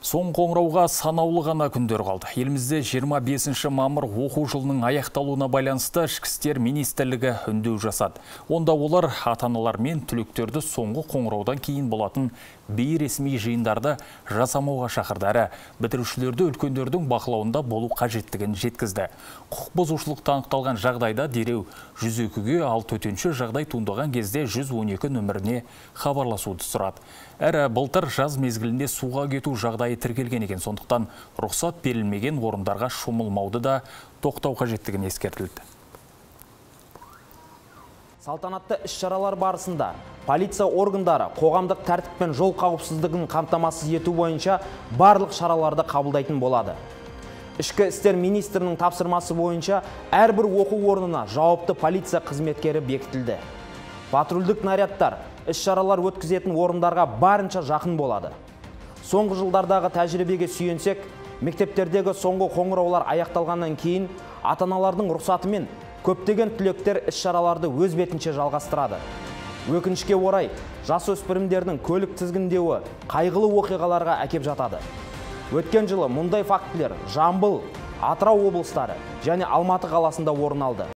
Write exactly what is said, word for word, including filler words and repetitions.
Соң қоңырауға санаулы ғана күндер қалды. Елімізде жиырма бесінші мамыр оқу жылының аяқталуына байланысты ішкі істер министрлігі үндеу жасады. Онда олар ата-аналар мен түлектерді соңғы қоңыраудан кейін болатын бейресми жиындарды жасамауға шақырды, әрі бітірушілерді үлкендердің бақылауында болу қажеттігін жеткізді. Құқық бұзушылық анықталған жағдайда дереу жүз екіге, ал төтенше жағдай туындаған кезде жүз он екі нөміріне хабарласуды сұрады. Әрі былтыр жаз мезгілінде суға кету жағдайы тіркелген екен, сондықтан рұқсат берілмеген орындарға шомылмауды да тоқтау қажеттігін ескертілді. Салтанатты іс-шаралар барысында полиция органдары қоғамдық тәртіп пен жол қауіпсіздігін қамтамасыз ету бойынша барлық шараларды қабылдайтын болады. Ішкі істер министрінің тапсырмасы бойынша әрбір оқу орнына жауапты полиция қызметкері бекітілді. Патрульдік нарядтар іс-шаралар өткізетін орындарға барынша жақын болады. Соңғы жылдардағы тәжірибеге сүйенсек, мектептердегі соңғы қоңыраулар аяқталғаннан кейін ата-аналардың рұқсатымен көптеген түлектер іс-шараларды өз бетінше жалғастырады. Өкінішке орай, жасөспірімдердің көлік тізгіндеуі қайғылы оқиғаларға әкеп жатады. Өткен жылы мұндай фактілер Жамбыл, Атырау облыстары және Алматы қаласында орын алды.